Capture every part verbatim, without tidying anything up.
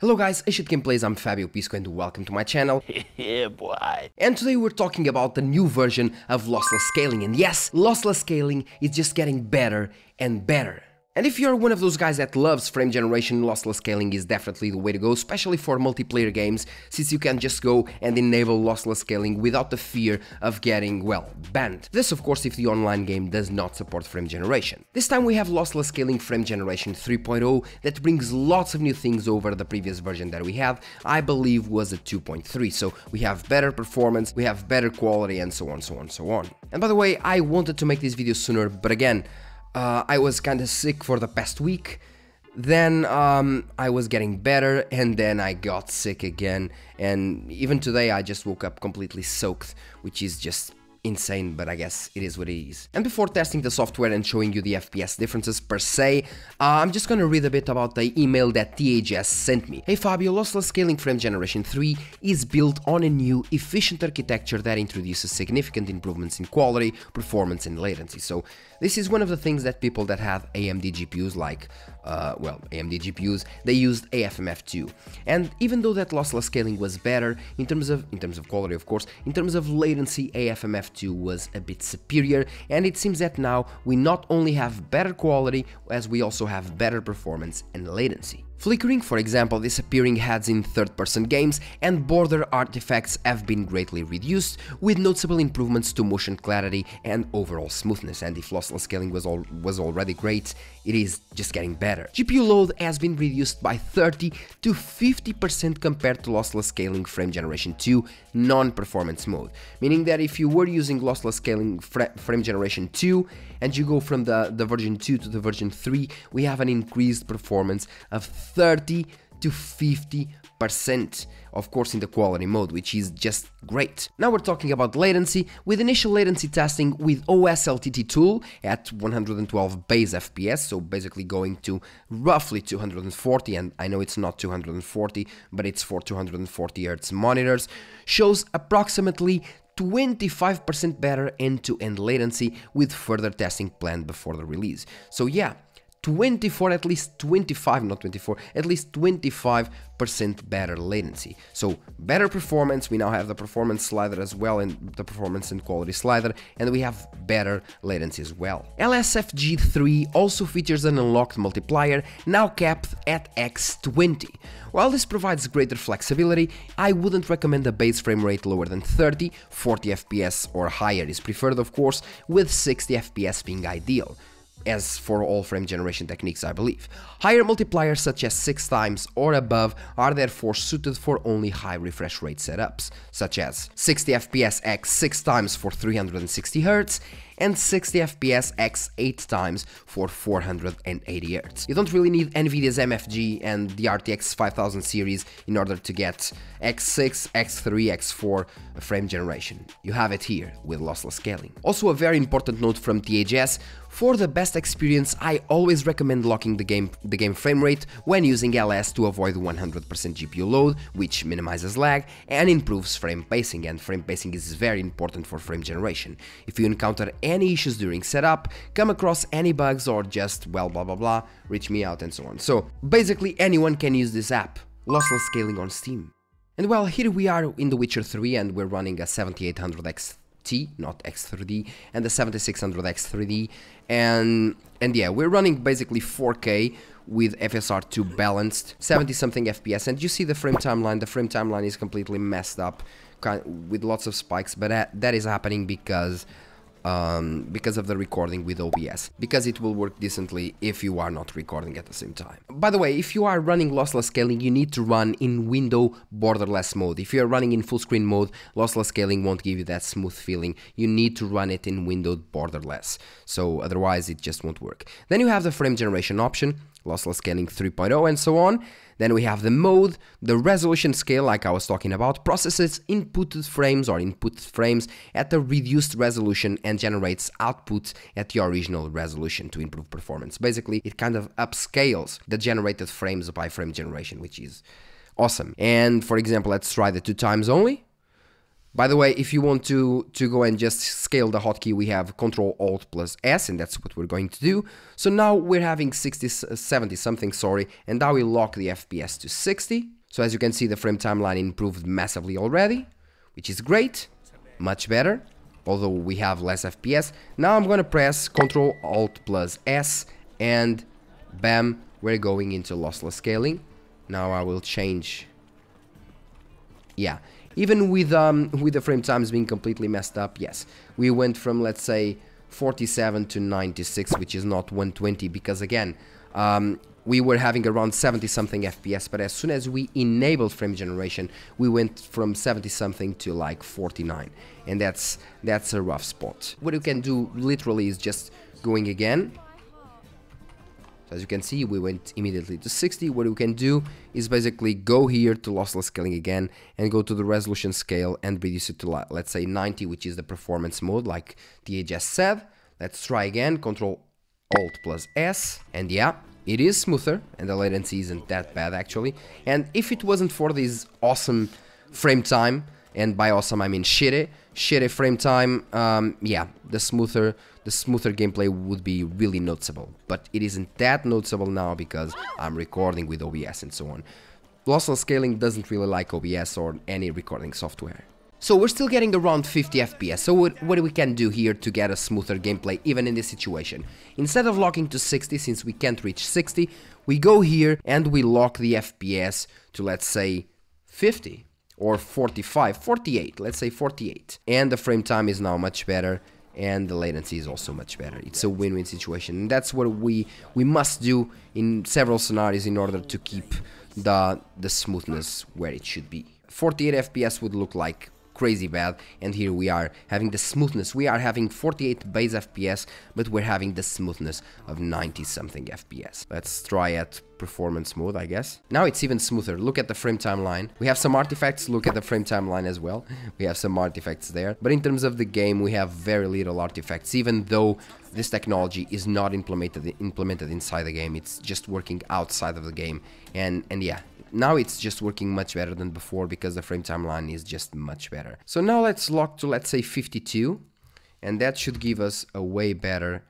Hello guys, Ancient Gameplays, I'm Fabio Pisco and welcome to my channel. Yeah, boy. And today we're talking about the new version of lossless scaling. And yes, lossless scaling is just getting better and better. And if you're one of those guys that loves frame generation, lossless scaling is definitely the way to go, especially for multiplayer games, since you can just go and enable lossless scaling without the fear of getting, well, banned. This, of course, if the online game does not support frame generation. This time we have lossless scaling frame generation three point oh that brings lots of new things over the previous version that we had, I believe was a two point three, so we have better performance, we have better quality, and so on, so on, so on. And by the way, I wanted to make this video sooner, but again, Uh, I was kinda sick for the past week, then um, I was getting better, and then I got sick again, and even today I just woke up completely soaked, which is just insane, but I guess it is what it is. And before testing the software and showing you the F P S differences per se, uh, I'm just gonna read a bit about the email that T H S sent me. Hey Fabio, lossless scaling frame generation three is built on a new, efficient architecture that introduces significant improvements in quality, performance and latency. So this is one of the things that people that have A M D G P Us like, uh, well, A M D G P Us, they used A F M F two. And even though that lossless scaling was better, in terms of, in terms of quality of course, in terms of latency, A F M F two was a bit superior, and it seems that now we not only have better quality, as we also have better performance and latency. Flickering, for example, disappearing heads in third-person games and border artifacts have been greatly reduced, with noticeable improvements to motion clarity and overall smoothness. And if lossless scaling was, al was already great, it is just getting better. G P U load has been reduced by thirty to fifty percent compared to lossless scaling frame generation two non-performance mode, meaning that if you were using lossless scaling fra frame generation two and you go from the, the version two to the version three, we have an increased performance of thirty to fifty percent, of course in the quality mode, which is just great. Now we're talking about latency, with initial latency testing with O S L T T tool at one hundred twelve base F P S, so basically going to roughly two hundred forty, and I know it's not two hundred forty, but it's for two hundred forty hertz monitors, shows approximately twenty-five percent better end-to-end latency with further testing planned before the release. So yeah, twenty-four, at least twenty-five, not twenty-four, at least twenty-five percent better latency. So better performance, we now have the performance slider as well, and the performance and quality slider, and we have better latency as well. L S F G three also features an unlocked multiplier, now capped at by twenty. While this provides greater flexibility, I wouldn't recommend a base frame rate lower than thirty, forty F P S or higher is preferred, of course, with sixty F P S being ideal, as for all frame generation techniques, I believe. Higher multipliers such as six times or above are therefore suited for only high refresh rate setups, such as sixty F P S by six times for three hundred sixty hertz and sixty F P S by eight times for four hundred eighty hertz. You don't really need NVIDIA's M F G and the R T X five thousand series in order to get by six, by three, by four frame generation. You have it here with lossless scaling. Also a very important note from T H S, for the best experience I always recommend locking the game, the game frame rate when using L S to avoid one hundred percent G P U load, which minimizes lag and improves frame pacing, and frame pacing is very important for frame generation. If you encounter any issues during setup, come across any bugs or just, well, blah blah blah, reach me out and so on. So basically anyone can use this app, lossless scaling on Steam. And well, here we are in the Witcher three and we're running a seventy-eight hundred X T, not X three D, and the seventy-six hundred X three D, and and yeah, we're running basically four K with F S R two balanced, seventy something F P S, and you see the frame timeline, the frame timeline is completely messed up, kind of, with lots of spikes, but that, that is happening because Um, because of the recording with O B S, because it will work decently if you are not recording at the same time. By the way, if you are running lossless scaling, you need to run in window borderless mode. If you are running in full screen mode, lossless scaling won't give you that smooth feeling. You need to run it in windowed borderless, so otherwise it just won't work. Then you have the frame generation option, lossless scaling three point oh and so on. Then we have the mode, the resolution scale, like I was talking about, processes inputted frames or input frames at a reduced resolution and generates outputs at the original resolution to improve performance. Basically, it kind of upscales the generated frames by frame generation, which is awesome. And for example, let's try the two times only. By the way, if you want to, to go and just scale the hotkey, we have control alt plus S, and that's what we're going to do. So now we're having sixty, seventy something, sorry, and now we lock the F P S to sixty. So as you can see, the frame timeline improved massively already, which is great, much better, although we have less F P S. Now I'm going to press control alt plus S, and bam, we're going into lossless scaling. Now I will change, yeah. Even with um, with the frame times being completely messed up, yes, we went from, let's say, forty-seven to ninety-six, which is not one twenty, because again, um, we were having around seventy something F P S, but as soon as we enabled frame generation, we went from seventy something to like forty-nine, and that's that's a rough spot. What you can do literally is just going again. As you can see, we went immediately to sixty. What we can do is basically go here to lossless scaling again and go to the resolution scale and reduce it to, let's say, ninety, which is the performance mode, like T H S said. Let's try again, control alt plus S, and yeah, it is smoother, and the latency isn't that bad, actually. And if it wasn't for this awesome frame time, and by awesome I mean shitty, shitty frame time, um, yeah, the smoother, the smoother gameplay would be really noticeable. But it isn't that noticeable now because I'm recording with O B S and so on. Lossless scaling doesn't really like O B S or any recording software. So we're still getting around fifty F P S, so what, what we can do here to get a smoother gameplay even in this situation? Instead of locking to sixty, since we can't reach sixty, we go here and we lock the F P S to, let's say, fifty. Or forty-five, forty-eight, let's say forty-eight. And the frame time is now much better, and the latency is also much better. It's a win-win situation, and that's what we we must do in several scenarios in order to keep the the smoothness where it should be. forty-eight F P S would look like crazy bad, and here we are having the smoothness. We are having forty-eight base F P S, but we're having the smoothness of ninety something F P S. Let's try at performance mode, I guess. Now it's even smoother. Look at the frame timeline. We have some artifacts. Look at the frame timeline as well. We have some artifacts there, but in terms of the game, we have very little artifacts, even though this technology is not implemented implemented inside the game. It's just working outside of the game, and and yeah, now it's just working much better than before because the frame timeline is just much better. So now let's lock to, let's say, fifty-two, and that should give us a way better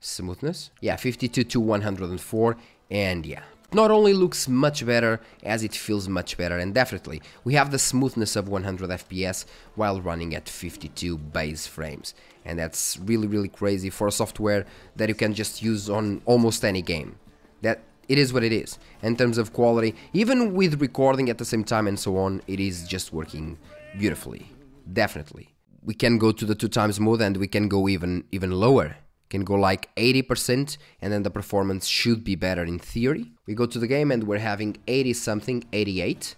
smoothness. Yeah, fifty-two to one hundred and four, and yeah, not only looks much better as it feels much better, and definitely we have the smoothness of one hundred F P S while running at fifty-two base frames, and that's really really crazy for a software that you can just use on almost any game. That it is what it is in terms of quality. Even with recording at the same time and so on, it is just working beautifully. Definitely we can go to the two times mode, and we can go even even lower, can go like eighty percent, and then the performance should be better in theory. We go to the game and we're having eighty something, eighty-eight.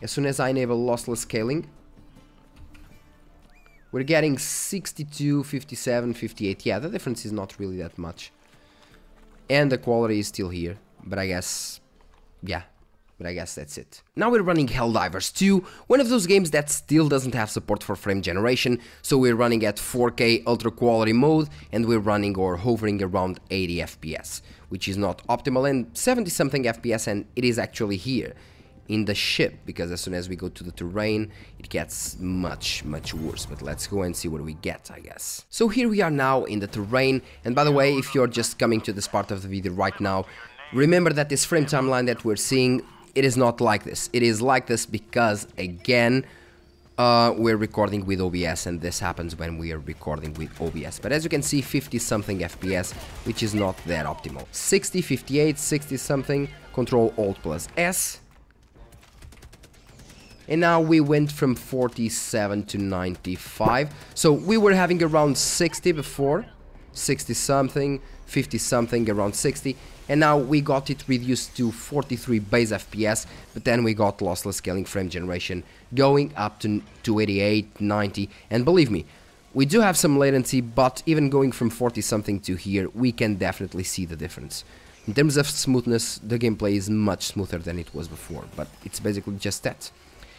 As soon as I enable lossless scaling, we're getting sixty-two, fifty-seven, fifty-eight. Yeah, the difference is not really that much, and the quality is still here. But I guess, yeah, but I guess that's it. Now we're running Helldivers two, one of those games that still doesn't have support for frame generation, so we're running at four K ultra quality mode, and we're running or hovering around eighty F P S, which is not optimal, and seventy something F P S, and it is actually here in the ship, because as soon as we go to the terrain, it gets much much worse. But let's go and see what we get, I guess. So here we are now in the terrain, and by the way, if you're just coming to this part of the video right now, remember that this frame timeline that we're seeing, it is not like this. It is like this because, again, uh, we're recording with O B S, and this happens when we are recording with O B S. But as you can see, fifty something F P S, which is not that optimal. sixty, fifty-eight, sixty something, control alt plus S. And now we went from forty-seven to ninety-five. So we were having around sixty before, sixty something, fifty something, around sixty, and now we got it reduced to forty-three base F P S, but then we got lossless scaling frame generation going up to, to eighty-eight, ninety, and believe me, we do have some latency, but even going from forty something to here, we can definitely see the difference. In terms of smoothness, the gameplay is much smoother than it was before, but it's basically just that.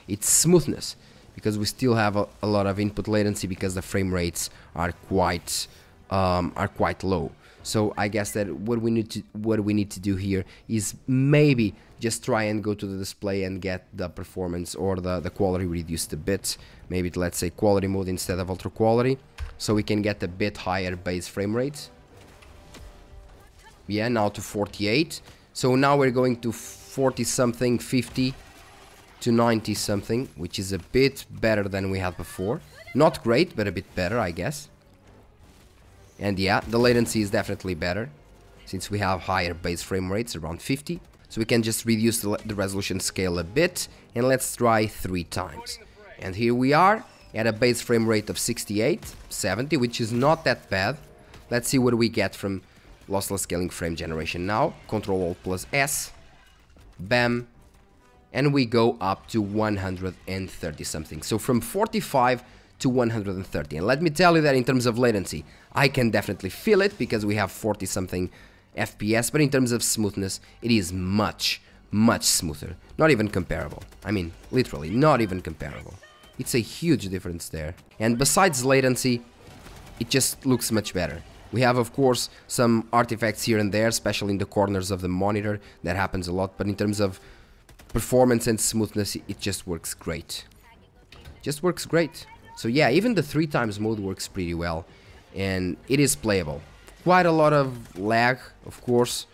It's smoothness, because we still have a, a lot of input latency because the frame rates are quite um, are quite low. So I guess that what we need to what we need to do here is maybe just try and go to the display and get the performance or the, the quality reduced a bit. Maybe it, let's say quality mode instead of ultra quality, so we can get a bit higher base frame rate. Yeah, now to forty-eight. So now we're going to forty something, fifty to ninety something, which is a bit better than we had before. Not great, but a bit better, I guess. And yeah, the latency is definitely better, since we have higher base frame rates, around fifty. So we can just reduce the, the resolution scale a bit, and let's try three times. And here we are, at a base frame rate of sixty-eight, seventy, which is not that bad. Let's see what we get from lossless scaling frame generation now. Control Alt plus S, bam, and we go up to one hundred thirty something. So from forty-five to one hundred thirty, and let me tell you that in terms of latency, I can definitely feel it because we have forty something F P S, but in terms of smoothness, it is much, much smoother. Not even comparable. I mean, literally, not even comparable. It's a huge difference there. And besides latency, it just looks much better. We have, of course, some artifacts here and there, especially in the corners of the monitor. That happens a lot, but in terms of performance and smoothness, it just works great. Just works great. So yeah, even the three times mode works pretty well, and it is playable. Quite a lot of lag, of course,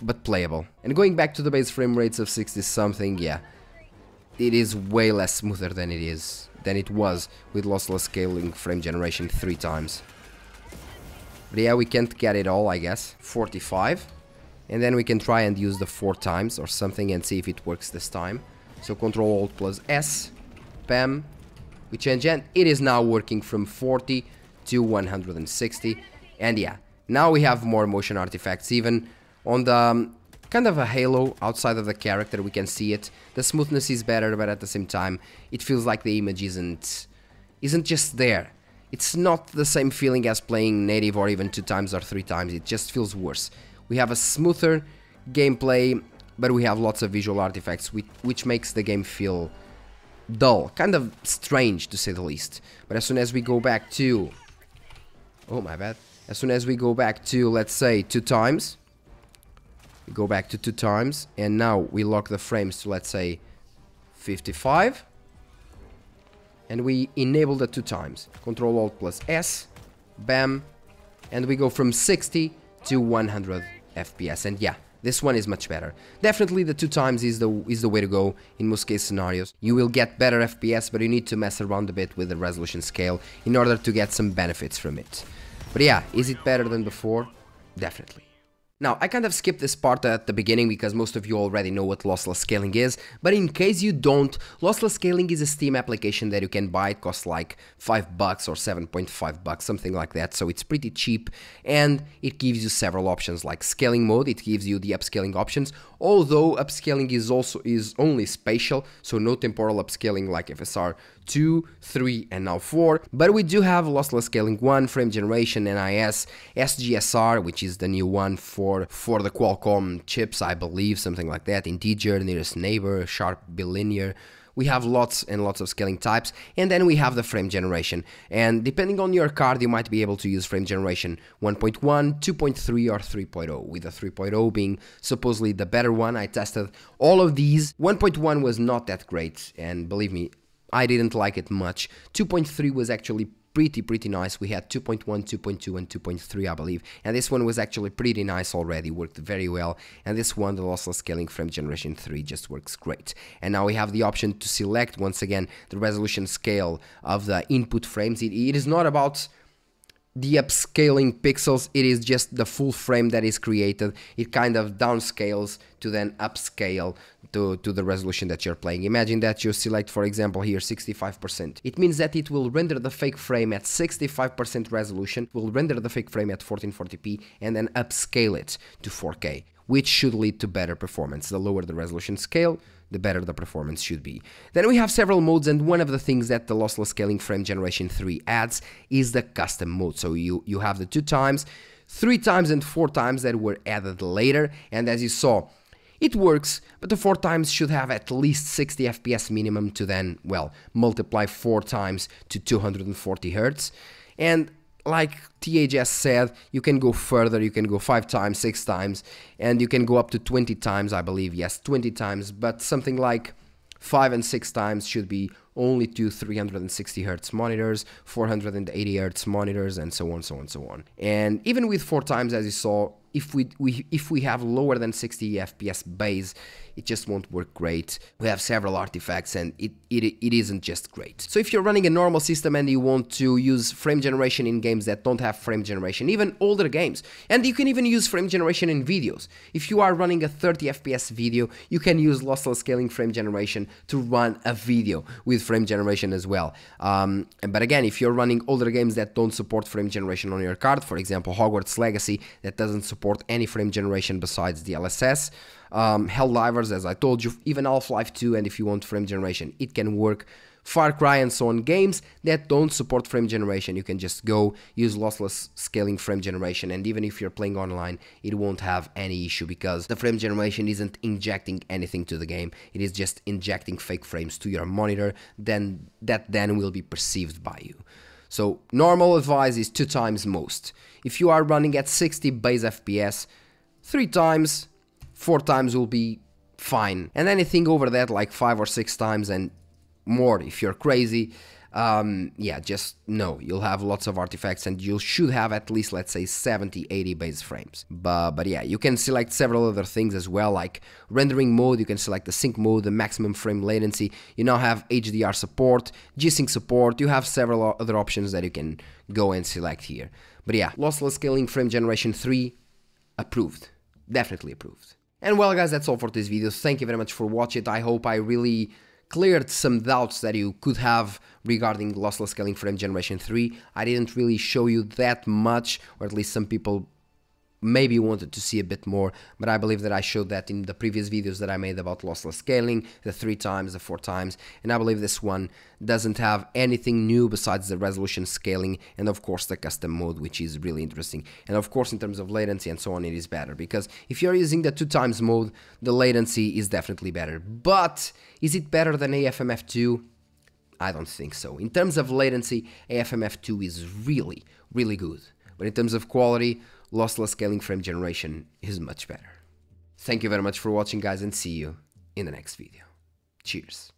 but playable. And going back to the base frame rates of sixty something, yeah, it is way less smoother than it is, than it was with lossless scaling frame generation three times. But yeah, we can't get it all, I guess. forty-five. And then we can try and use the four times or something and see if it works this time. So Control Alt plus S. Bam. We change and it is now working from forty to one hundred sixty. And yeah, now we have more motion artifacts. Even on the um, kind of a halo outside of the character, we can see it. The smoothness is better, but at the same time, it feels like the image isn't, isn't just there. It's not the same feeling as playing native or even two times or three times, it just feels worse. We have a smoother gameplay, but we have lots of visual artifacts, which, which makes the game feel dull, kind of strange to say the least. But as soon as we go back to... Oh, my bad. As soon as we go back to, let's say, two times, we go back to two times, and now we lock the frames to, let's say, fifty-five. And we enable the two times. Control Alt plus S, bam, and we go from sixty to one hundred F P S. And yeah, this one is much better. Definitely the two times is the is the way to go in most case scenarios. You will get better F P S, but you need to mess around a bit with the resolution scale in order to get some benefits from it. But yeah, is it better than before? Definitely. Now, I kind of skipped this part at the beginning because most of you already know what lossless scaling is, but in case you don't, lossless scaling is a Steam application that you can buy. It costs like five bucks or seven point five bucks, something like that, so it's pretty cheap, and it gives you several options like scaling mode. It gives you the upscaling options, although upscaling is also is only spatial, so no temporal upscaling like F S R two, three, and now four, but we do have lossless scaling one, frame generation, N I S, S G S R, which is the new one for for the Qualcomm chips, I believe, something like that, integer, nearest neighbor, sharp, bilinear. We have lots and lots of scaling types, and then we have the frame generation, and depending on your card, you might be able to use frame generation one point one, two point three, or three point oh, with the three point oh being supposedly the better one. I tested all of these. one point one was not that great, and believe me, I didn't like it much. two point three was actually pretty, pretty nice. We had two point one, two point two, and two point three, I believe. And this one was actually pretty nice already, worked very well. And this one, the lossless scaling frame generation three, just works great. And now we have the option to select, once again, the resolution scale of the input frames. It, it is not about the upscaling pixels, it is just the full frame that is created. It kind of downscales to then upscale to, to the resolution that you're playing. Imagine that you select, for example, here sixty-five percent. It means that it will render the fake frame at sixty-five percent resolution, will render the fake frame at fourteen forty p, and then upscale it to four K, which should lead to better performance. The lower the resolution scale, the better the performance should be. Then we have several modes, and one of the things that the lossless scaling frame generation three adds is the custom mode. So you, you have the two times, three times, and four times that were added later, and as you saw, it works, but the four times should have at least sixty F P S minimum to then, well, multiply four times to two hundred forty hertz. And like T H S said, you can go further, you can go five times, six times, and you can go up to twenty times, I believe, yes, twenty times, but something like five and six times should be only to three hundred sixty hertz monitors, four hundred eighty hertz monitors, and so on, so on, so on. And even with four times, as you saw, if we, we if we have lower than sixty F P S base, it just won't work great. We have several artifacts and it, it it isn't just great. So if you're running a normal system and you want to use frame generation in games that don't have frame generation, even older games, and you can even use frame generation in videos. If you are running a thirty F P S video, you can use lossless scaling frame generation to run a video with frame generation as well. Um, but again, if you're running older games that don't support frame generation on your card, for example, Hogwarts Legacy, that doesn't support support any frame generation besides the L S S, um, Helldivers, as I told you, even Half-Life two, and if you want frame generation, it can work. Far Cry and so on, games that don't support frame generation, you can just go use lossless scaling frame generation, and even if you're playing online, it won't have any issue because the frame generation isn't injecting anything to the game, it is just injecting fake frames to your monitor, then that then will be perceived by you. So normal advice is two times most. If you are running at sixty base F P S, three times, four times will be fine. And anything over that, like five or six times and more if you're crazy, um, yeah, just no. You'll have lots of artifacts and you should have at least, let's say, seventy, eighty base frames. But, but yeah, you can select several other things as well, like rendering mode, you can select the sync mode, the maximum frame latency, you now have H D R support, G sync support, you have several other options that you can go and select here. But yeah, lossless scaling frame generation three, approved, definitely approved. And well guys, that's all for this video, thank you very much for watching it, I hope I really cleared some doubts that you could have regarding lossless scaling frame generation three. I didn't really show you that much, or at least some people maybe wanted to see a bit more, but I believe that I showed that in the previous videos that I made about lossless scaling, the three times, the four times, and I believe this one doesn't have anything new besides the resolution scaling and of course the custom mode, which is really interesting. And of course in terms of latency and so on, it is better, because if you're using the two times mode, the latency is definitely better. But is it better than A F M F two? I don't think so. In terms of latency, A F M F two is really, really good, but in terms of quality, lossless scaling frame generation is much better. Thank you very much for watching guys, and see you in the next video. Cheers.